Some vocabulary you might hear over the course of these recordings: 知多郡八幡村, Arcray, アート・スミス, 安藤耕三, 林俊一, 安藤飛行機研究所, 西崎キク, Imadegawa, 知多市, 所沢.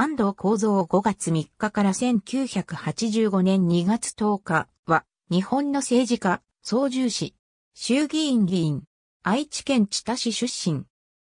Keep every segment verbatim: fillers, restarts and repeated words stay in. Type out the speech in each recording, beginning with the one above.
安藤耕三ごがつみっかからせんきゅうひゃくはちじゅうごねんにがつとおかは、日本の政治家、操縦士、衆議院議員、愛知県知多市出身。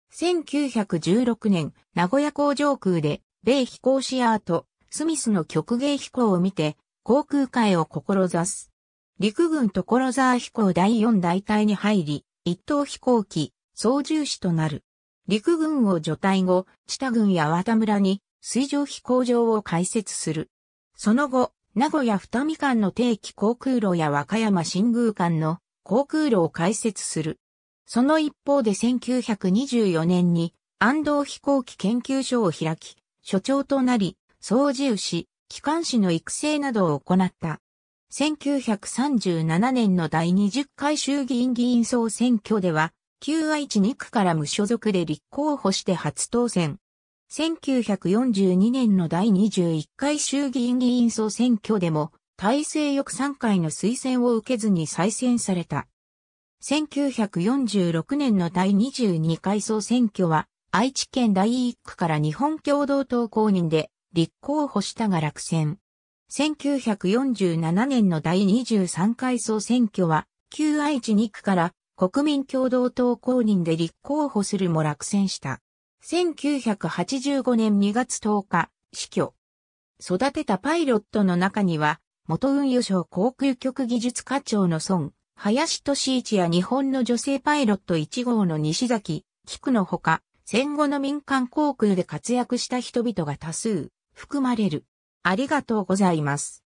せんきゅうひゃくじゅうろくねん、名古屋港上空で、米飛行士アート、スミスの曲芸飛行を見て、航空界を志す。陸軍所沢飛行だいよんだいたいに入り、一等飛行機、操縦士となる。陸軍を除隊後、知多郡八幡村に、水上飛行場を開設する。その後、名古屋二見間の定期航空路や和歌山新宮間の航空路を開設する。その一方でせんきゅうひゃくにじゅうよねんに安藤飛行機研究所を開き、所長となり、操縦士、機関士の育成などを行った。せんきゅうひゃくさんじゅうななねんのだいにじゅっかい衆議院議員総選挙では、旧愛知にくから無所属で立候補して初当選。せんきゅうひゃくよんじゅうにねんのだいにじゅういっかい衆議院議員総選挙でも、大勢翌さんかいの推薦を受けずに再選された。せんきゅうひゃくよんじゅうろくねんのだいにじゅうにかい総選挙は、愛知県だいいっくから日本共同党公認で立候補したが落選。せんきゅうひゃくよんじゅうななねんのだいにじゅうさんかい総選挙は、旧愛知にくから国民共同党公認で立候補するも落選した。せんきゅうひゃくはちじゅうごねんにがつとおか、死去。育てたパイロットの中には、元運輸省航空局技術課長の孫、林俊一や日本の女性パイロットいちごうの西崎キクのほか、戦後の民間航空で活躍した人々が多数含まれる。ありがとうございます。